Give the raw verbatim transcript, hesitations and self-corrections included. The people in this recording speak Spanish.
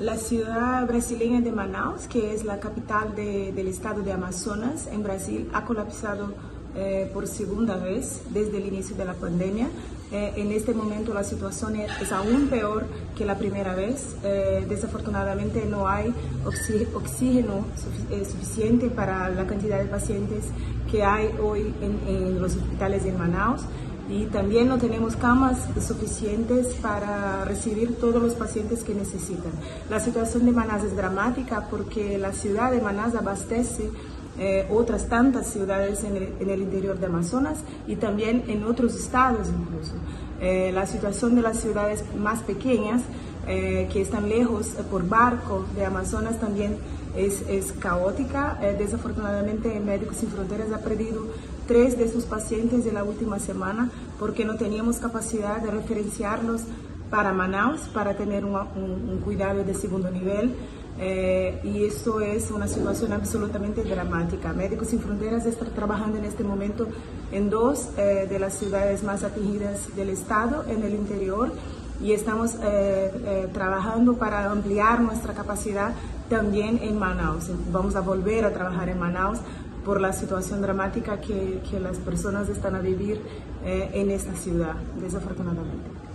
La ciudad brasileña de Manaus, que es la capital de, del estado de Amazonas en Brasil, ha colapsado eh, por segunda vez desde el inicio de la pandemia. Eh, en este momento la situación es aún peor que la primera vez. Eh, desafortunadamente no hay oxi- oxígeno sufic- eh, suficiente para la cantidad de pacientes que hay hoy en, en los hospitales en Manaus. Y también no tenemos camas suficientes para recibir todos los pacientes que necesitan. La situación de Manaus es dramática porque la ciudad de Manaus abastece eh, otras tantas ciudades en el, en el interior de Amazonas y también en otros estados incluso. Eh, la situación de las ciudades más pequeñas eh, que están lejos eh, por barco de Amazonas también es, es caótica. Eh, desafortunadamente Médicos Sin Fronteras ha perdido tres de sus pacientes de la última semana porque no teníamos capacidad de referenciarlos para Manaus para tener un, un, un cuidado de segundo nivel eh, y eso es una situación absolutamente dramática. Médicos Sin Fronteras está trabajando en este momento en dos eh, de las ciudades más afligidas del estado en el interior y estamos eh, eh, trabajando para ampliar nuestra capacidad también en Manaus. Vamos a volver a trabajar en Manaus por la situación dramática que, que las personas están a vivir eh, en esta ciudad, desafortunadamente.